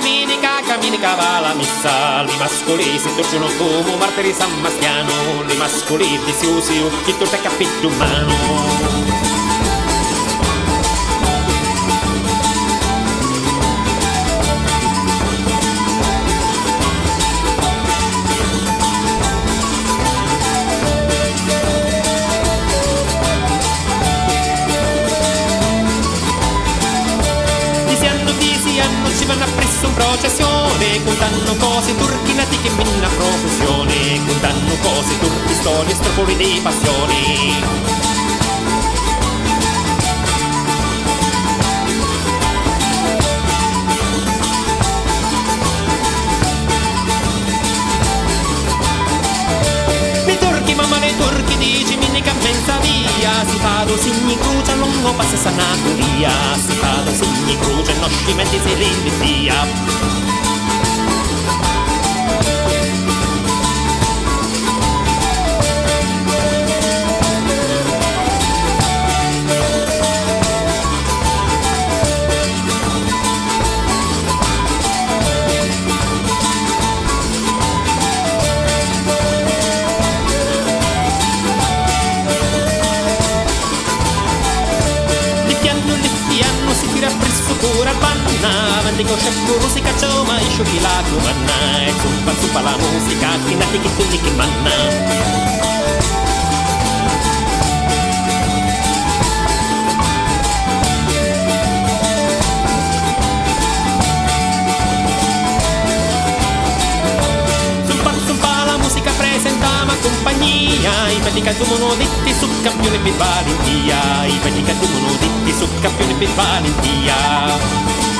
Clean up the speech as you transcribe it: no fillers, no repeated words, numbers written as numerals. Cammini, cavala, missa, li mascoli si torciono come martiri San Bastiano, li mascoli di Siusiu, chi torta è capito umano. Vanno appresso in processione, contano cose turchi nati che minna profusione, contano cose turchi, storie, stropoli di passioni. Si fado signi cruce a lungo passa sanatoria, si fado signi cruce non scimenti se l'invidia. Dico c'è puro si cacciò ma esci di la cumanna e zuppa zuppa la musica che nati che tu che manna. I Petri Ca Addumunu detti su campione per Valentia, I Petri Ca Addumunu detti su campione per Valentia.